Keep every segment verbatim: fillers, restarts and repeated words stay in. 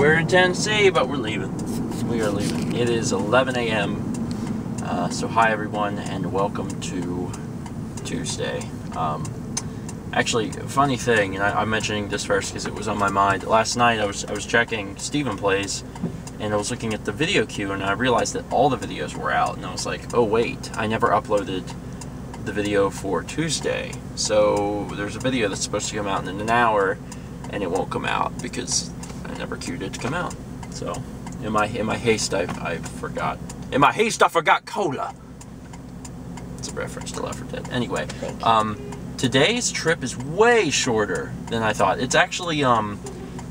We're in Tennessee, but we're leaving. We are leaving. It is eleven A M Uh, so hi everyone, and welcome to Tuesday. Um, actually, funny thing, and I, I'm mentioning this first because it was on my mind. Last night I was I was checking StephenPlays, and I was looking at the video queue, and I realized that all the videos were out, and I was like, oh wait, I never uploaded the video for Tuesday. So there's a video that's supposed to come out in an hour, and it won't come out because I never queued it to come out. So in my in my haste, I I forgot. In my haste, I forgot cola. It's a reference to Left four Dead. Anyway, um, today's trip is way shorter than I thought. It's actually um,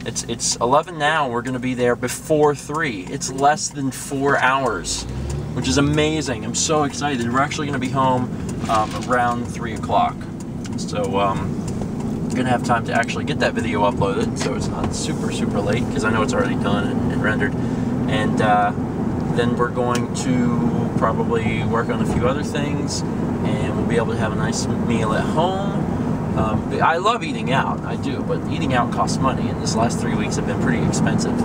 it's it's eleven now. We're gonna be there before three. It's less than four hours, which is amazing. I'm so excited. We're actually gonna be home um, around three o'clock. So um. Gonna have time to actually get that video uploaded, so it's not super super late, because I know it's already done and, and rendered, and uh, then we're going to probably work on a few other things, and we'll be able to have a nice meal at home. um, I love eating out, I do, but eating out costs money, and this last three weeks have been pretty expensive.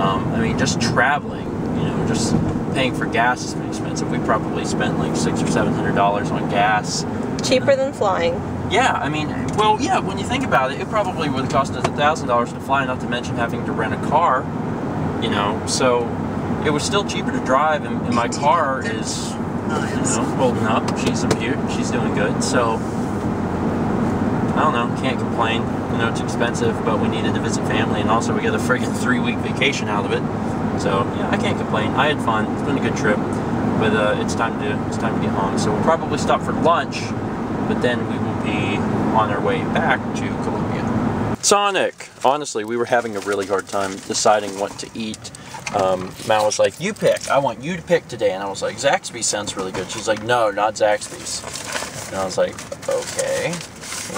um, I mean, just traveling, you know, just paying for gas has been expensive. We probably spent like six or seven hundred dollars on gas, cheaper than flying. Yeah, I mean, well, yeah, when you think about it, it probably would have cost us a thousand dollars to fly, not to mention having to rent a car, you know, so it was still cheaper to drive, and, and my car is, you know, holding up. She's cute, she's doing good, so, I don't know, can't complain. You know, it's expensive, but we needed to visit family, and also we got a friggin' three-week vacation out of it, so, yeah, I can't complain. I had fun, it's been a good trip, but uh, it's time to, it's time to get home, so we'll probably stop for lunch, but then we will be on our way back to Columbia. Sonic! Honestly, we were having a really hard time deciding what to eat. Um, Mal was like, you pick, I want you to pick today. And I was like, Zaxby's sounds really good. She's like, no, not Zaxby's. And I was like, okay,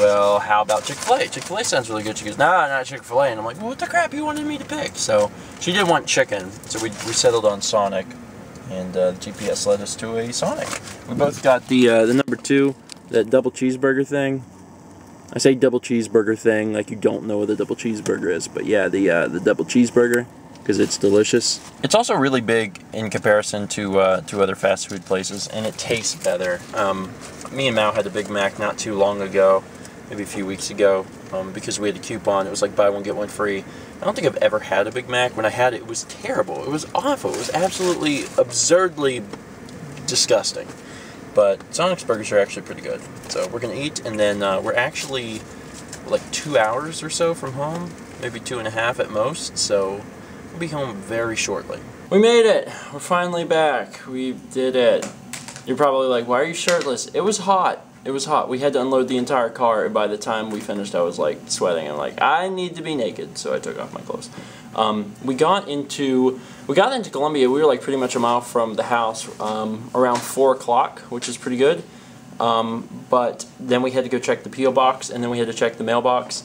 well, how about Chick-fil-A? Chick-fil-A sounds really good. She goes, nah, not Chick-fil-A. And I'm like, well, what the crap, you wanted me to pick? So she did want chicken, so we, we settled on Sonic, and uh, the G P S led us to a Sonic. We both got the, uh, the number two. That double cheeseburger thing. I say double cheeseburger thing like you don't know what a double cheeseburger is, but yeah, the uh, the double cheeseburger, because it's delicious. It's also really big in comparison to uh, to other fast food places, and it tastes better. Um, me and Mao had a Big Mac not too long ago, maybe a few weeks ago, um, because we had a coupon. It was like buy one get one free. I don't think I've ever had a Big Mac. When I had it, it was terrible. It was awful. It was absolutely absurdly disgusting. But Sonic's burgers are actually pretty good. So we're going to eat, and then uh, we're actually like two hours or so from home, maybe two and a half at most, so we'll be home very shortly. We made it! We're finally back. We did it. You're probably like, why are you shirtless? It was hot. It was hot. We had to unload the entire car, and by the time we finished, I was like sweating. I'm like, I need to be naked, so I took off my clothes. Um, we got into we got into Columbia. We were like pretty much a mile from the house um, around four o'clock, which is pretty good. Um, but then we had to go check the P O box, and then we had to check the mailbox.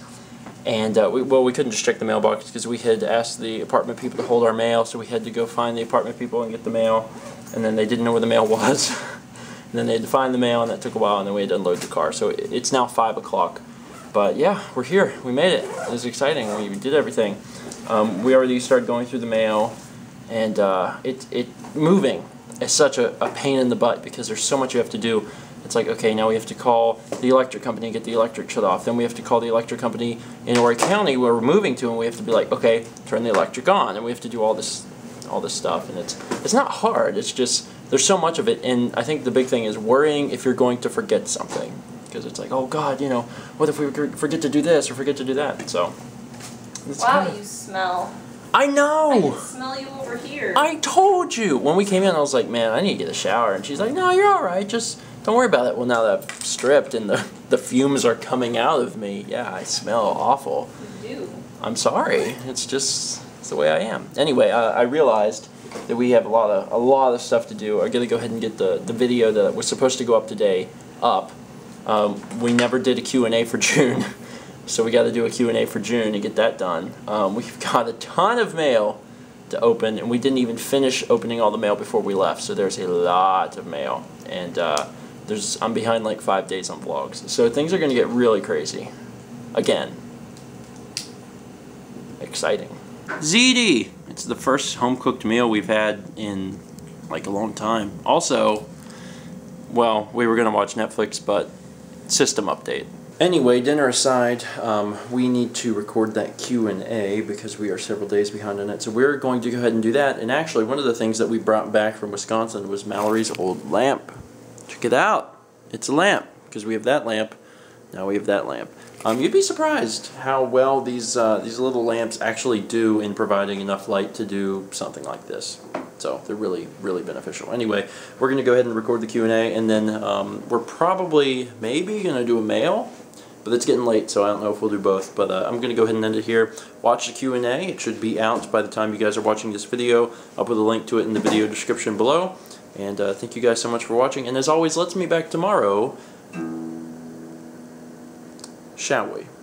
And uh, we, well, we couldn't just check the mailbox because we had asked the apartment people to hold our mail, so we had to go find the apartment people and get the mail. And then they didn't know where the mail was. And then they had to find the mail, and that took a while. And then we had to unload the car. So it, it's now five o'clock. But yeah, we're here. We made it. It was exciting. We did everything. Um, we already started going through the mail, and uh, it, it moving is such a, a pain in the butt because there's so much you have to do. It's like, okay, now we have to call the electric company and get the electric shut off. Then we have to call the electric company in Ory County where we're moving to, and we have to be like, okay, turn the electric on. And we have to do all this all this stuff. And it's it's not hard. It's just there's so much of it. And I think the big thing is worrying if you're going to forget something. Because it's like, oh God, you know, what if we forget to do this or forget to do that? So, it's wow, kinda... you smell. I know. I can smell you over here. I told you when we came in. I was like, man, I need to get a shower, and she's like, no, you're all right. Just don't worry about it. Well, now that I've stripped and the the fumes are coming out of me, yeah, I smell awful. You do. I'm sorry. It's just it's the way I am. Anyway, uh, I realized that we have a lot of a lot of stuff to do. I'm gonna go ahead and get the the video that was supposed to go up today up. Um, we never did a Q and A for June, so we got to do a Q and A for June and get that done. Um, we've got a ton of mail to open, and we didn't even finish opening all the mail before we left, so there's a lot of mail, and uh, there's I'm behind like five days on vlogs, so things are going to get really crazy. Again, exciting. Z D. It's the first home-cooked meal we've had in, like, a long time. Also, well, we were going to watch Netflix, but system update. Anyway, dinner aside, um, we need to record that Q and A because we are several days behind on it. So we're going to go ahead and do that. And actually, one of the things that we brought back from Wisconsin was Mallory's old lamp. Check it out. It's a lamp because we have that lamp. Now we have that lamp. Um, you'd be surprised how well these uh, these little lamps actually do in providing enough light to do something like this. So they're really, really beneficial. Anyway, we're going to go ahead and record the Q and A, and then um, we're probably, maybe, going to do a mail. But it's getting late, so I don't know if we'll do both. But uh, I'm going to go ahead and end it here. Watch the Q and A. It should be out by the time you guys are watching this video. I'll put a link to it in the video description below. And uh, thank you guys so much for watching. And as always, let's meet back tomorrow. Shall we?